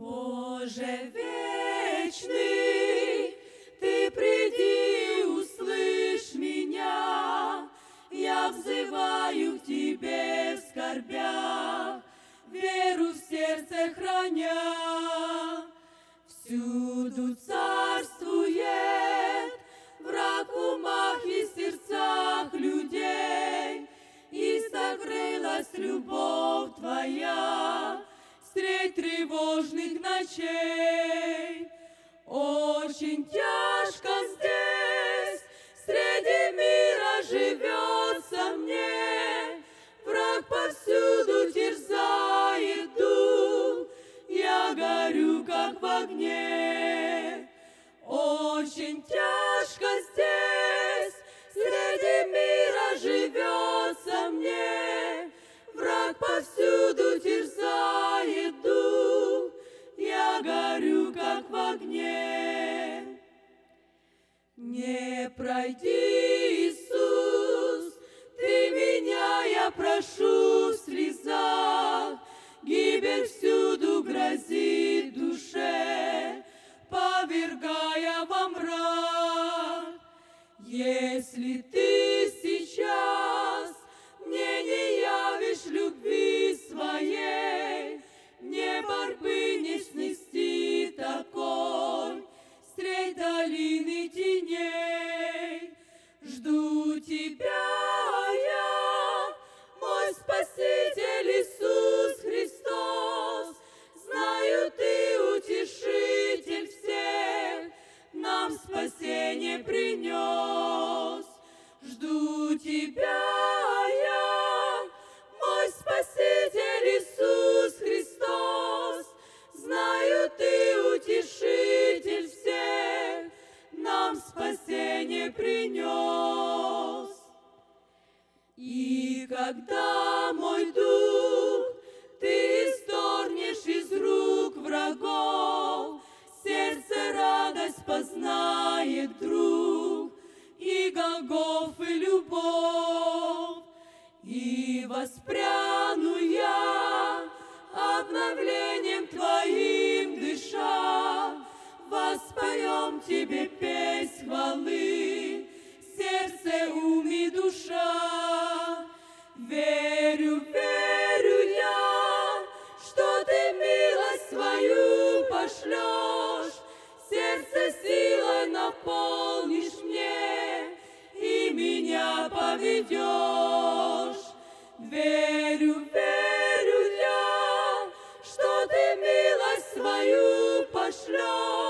Боже вечный, ты приди, услышь меня, я взываю к тебе, скорбя, веру в сердце храня. Всюду царствует враг в умах и сердцах людей, и согрелась любовь твоя средь тревожных ночей. Очень тяжко здесь, среди мира живется мне, враг повсюду терзает дух, я горю, как в огне. Очень тяжко здесь, среди мира живется мне, враг повсюду терзает дух, я горю, как в огне. Не пройди, Иисус, ты меня, я прошу, в слезах. Гибель всюду грозит душе, повергая во мрак. Если ты сейчас мне не явишь любви своей, мне борьбы не снести такой средь долины теней. Жду тебя я, мой Спаситель Иисус Христос, знаю, ты утешитель всех, нам спасение принес. Жду тебя я, мой Спаситель Иисус Христос, знаю, ты утешитель всех, нам спасение принес. И когда, мой дух, ты исторгнешь из рук врагов, сердце радость познает друг, и Голгофы любовь. И воспряну я, обновлением твоим дыша, воспоем тебе песнь хвалы, сердце, ум и душа. Верю, верю я, что ты милость свою пошлешь, сердце силой наполнишь мне и меня поведешь. Верю, верю я, что ты милость свою пошлешь,